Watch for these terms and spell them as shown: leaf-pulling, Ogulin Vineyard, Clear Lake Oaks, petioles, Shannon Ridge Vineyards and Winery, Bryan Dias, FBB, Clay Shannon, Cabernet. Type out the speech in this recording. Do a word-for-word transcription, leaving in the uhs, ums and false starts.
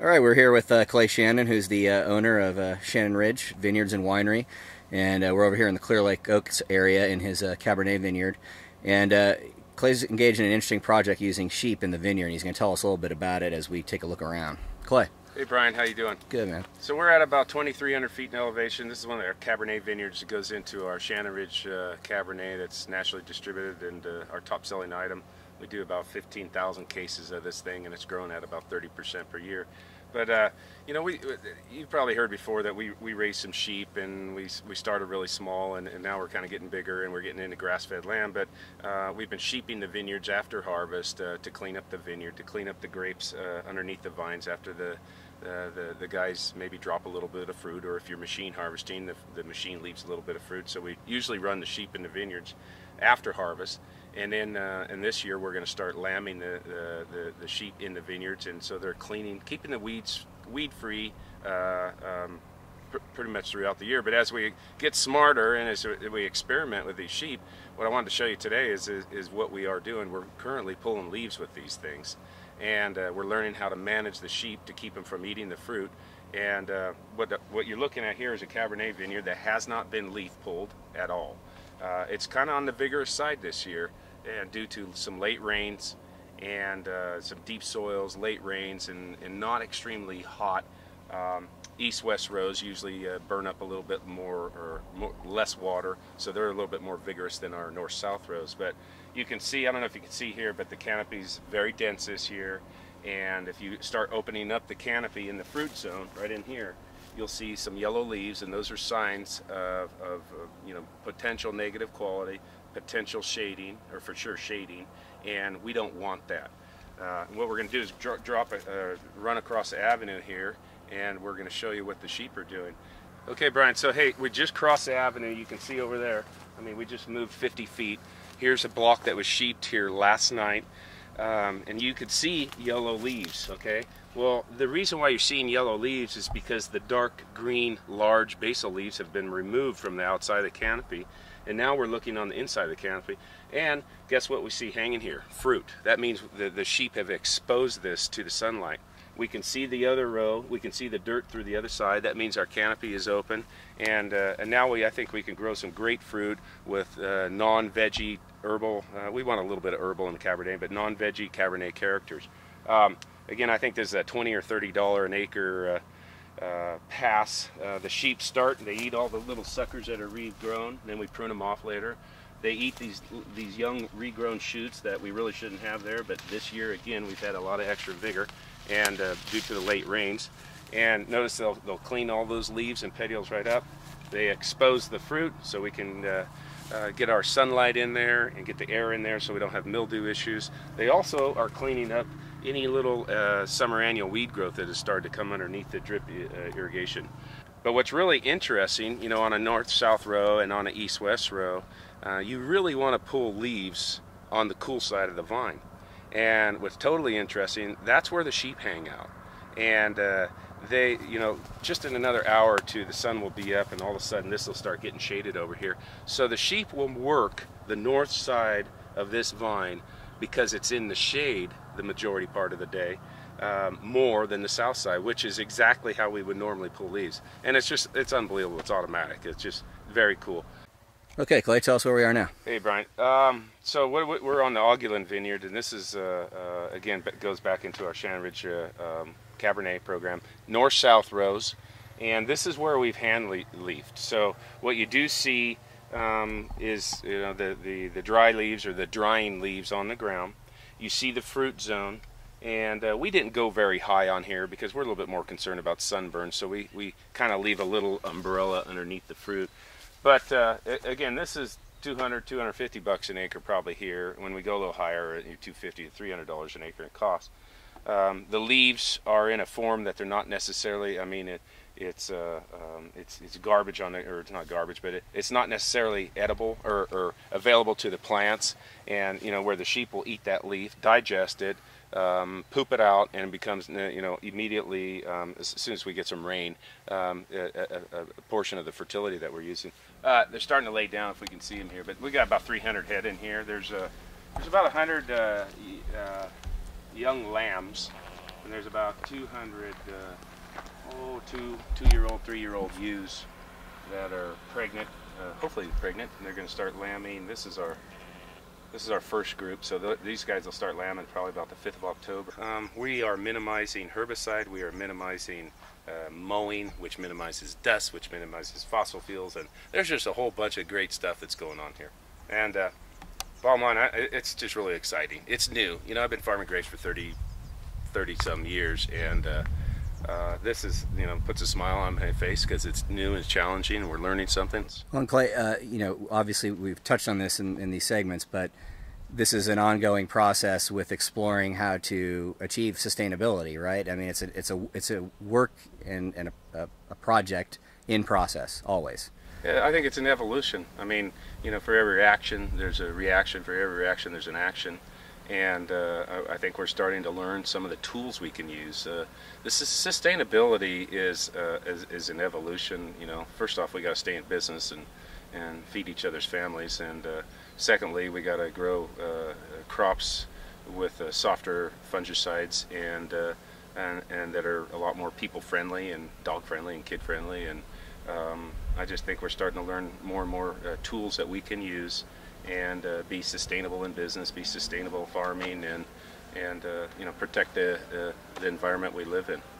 All right, we're here with uh, Clay Shannon, who's the uh, owner of uh, Shannon Ridge Vineyards and Winery, and uh, we're over here in the Clear Lake Oaks area in his uh, Cabernet vineyard. And uh, Clay's engaged in an interesting project using sheep in the vineyard, and he's going to tell us a little bit about it as we take a look around. Clay. Hey Brian, how you doing? Good, man. So we're at about twenty-three hundred feet in elevation. This is one of our Cabernet vineyards that goes into our Shannon Ridge uh, Cabernet that's nationally distributed and uh, our top-selling item. We do about fifteen thousand cases of this thing, and it's grown at about thirty percent per year. But uh, you know, we you've probably heard before that we we raised some sheep, and we we started really small, and, and now we're kind of getting bigger, and we're getting into grass-fed lamb. But uh, we've been sheeping the vineyards after harvest uh, to clean up the vineyard, to clean up the grapes uh, underneath the vines after the. Uh, the, the guys maybe drop a little bit of fruit, or if you're machine harvesting, the, the machine leaves a little bit of fruit. So we usually run the sheep in the vineyards after harvest, and then uh, and this year we're going to start lambing the, the, the, the sheep in the vineyards, and so they're cleaning, keeping the weeds weed free uh, um, pr pretty much throughout the year. But as we get smarter and as we experiment with these sheep, what I wanted to show you today is, is, is what we are doing. We're currently pulling leaves with these things, and uh, we're learning how to manage the sheep to keep them from eating the fruit. And uh, what, the, what you're looking at here is a Cabernet vineyard that has not been leaf pulled at all. Uh, it's kind of on the vigorous side this year, and due to some late rains and uh, some deep soils, late rains, and, and not extremely hot. Um, East-west rows usually uh, burn up a little bit more or more, less water, so they're a little bit more vigorous than our north-south rows. But you can see, I don't know if you can see here, but the canopy's very dense this year, and if you start opening up the canopy in the fruit zone right in here, you'll see some yellow leaves, and those are signs of, of, of you know, potential negative quality, potential shading, or for sure shading, and we don't want that. Uh, what we're going to do is dro drop a, uh, run across the avenue here, and we're going to show you what the sheep are doing. Okay, Brian, so hey, we just crossed the avenue. You can see over there, I mean, we just moved fifty feet. Here's a block that was sheeped here last night, um, and you could see yellow leaves, okay? Well, the reason why you're seeing yellow leaves is because the dark green large basal leaves have been removed from the outside of the canopy, and now we're looking on the inside of the canopy, and guess what we see hanging here? Fruit. That means the, the sheep have exposed this to the sunlight. We can see the other row, we can see the dirt through the other side. That means our canopy is open, and uh, and now we I think we can grow some great fruit with uh, non-veggie herbal. Uh, we want a little bit of herbal in the Cabernet, but non-veggie Cabernet characters. Um, again, I think there's a twenty or thirty dollar an acre uh, uh, pass. Uh, the sheep start and they eat all the little suckers that are regrown, then we prune them off later. They eat these these young regrown shoots that we really shouldn't have there, but this year again we've had a lot of extra vigor, and uh, due to the late rains. And notice they'll, they'll clean all those leaves and petioles right up. They expose the fruit so we can uh, uh, get our sunlight in there and get the air in there so we don't have mildew issues. They also are cleaning up any little uh, summer annual weed growth that has started to come underneath the drip uh, irrigation. But what's really interesting, you know, on a north-south row and on an east-west row, uh, you really want to pull leaves on the cool side of the vine. And what's totally interesting, that's where the sheep hang out. And uh, they, you know, just in another hour or two, the sun will be up, and all of a sudden this will start getting shaded over here. So the sheep will work the north side of this vine because it's in the shade the majority part of the day, um, more than the south side, which is exactly how we would normally pull leaves. And it's just, it's unbelievable. It's automatic. It's just very cool. Okay, Clay, tell us where we are now. Hey, Brian. Um, so we're, we're on the Ogulin Vineyard, and this is, uh, uh, again, goes back into our Shannon Ridge uh, um, Cabernet program, north-south rows, and this is where we've hand-leafed. So what you do see um, is, you know, the, the, the dry leaves or the drying leaves on the ground. You see the fruit zone, and uh, we didn't go very high on here because we're a little bit more concerned about sunburn, so we, we kind of leave a little umbrella underneath the fruit. But uh, again, this is two hundred, two hundred fifty bucks an acre probably here. When we go a little higher, two hundred fifty to three hundred dollars an acre in cost. Um, the leaves are in a form that they're not necessarily. I mean, it, it's uh, um, it's it's garbage on the, or it's not garbage, but it, it's not necessarily edible or, or available to the plants. And you know where the sheep will eat that leaf, digest it, um, poop it out, and it becomes you know immediately um, as soon as we get some rain, um, a, a, a portion of the fertility that we're using. Uh, they're starting to lay down if we can see them here, but we got about three hundred head in here. There's a there's about a hundred. Uh, uh, young lambs, there's about two hundred uh, oh, two, two-year-old, three-year-old ewes that are pregnant, uh, hopefully pregnant, and they're going to start lambing. This is our This is our first group, so th these guys will start lambing probably about the fifth of October. Um, we are minimizing herbicide, we are minimizing uh, mowing, which minimizes dust, which minimizes fossil fuels, and there's just a whole bunch of great stuff that's going on here. And uh, bottom line, I, it's just really exciting. It's new. You know, I've been farming grapes for thirty, thirty some years, and uh, uh, this is, you know, puts a smile on my face because it's new and challenging, and we're learning something. Well, and Clay, uh, you know, obviously we've touched on this in, in these segments, but this is an ongoing process with exploring how to achieve sustainability, right? I mean, it's a it's a it's a work and, and a, a project in process always. Yeah, I think it's an evolution. I mean, you know, for every action, there's a reaction. For every reaction, there's an action, and uh, I think we're starting to learn some of the tools we can use. Uh, this is, sustainability is, uh, is is an evolution. You know, first off, we got to stay in business and. and feed each other's families, and uh, secondly, we got to grow uh, crops with uh, softer fungicides and, uh, and and that are a lot more people friendly and dog friendly and kid friendly, and um, I just think we're starting to learn more and more uh, tools that we can use and uh, be sustainable in business, be sustainable farming, and and uh, you know, protect the uh, the environment we live in.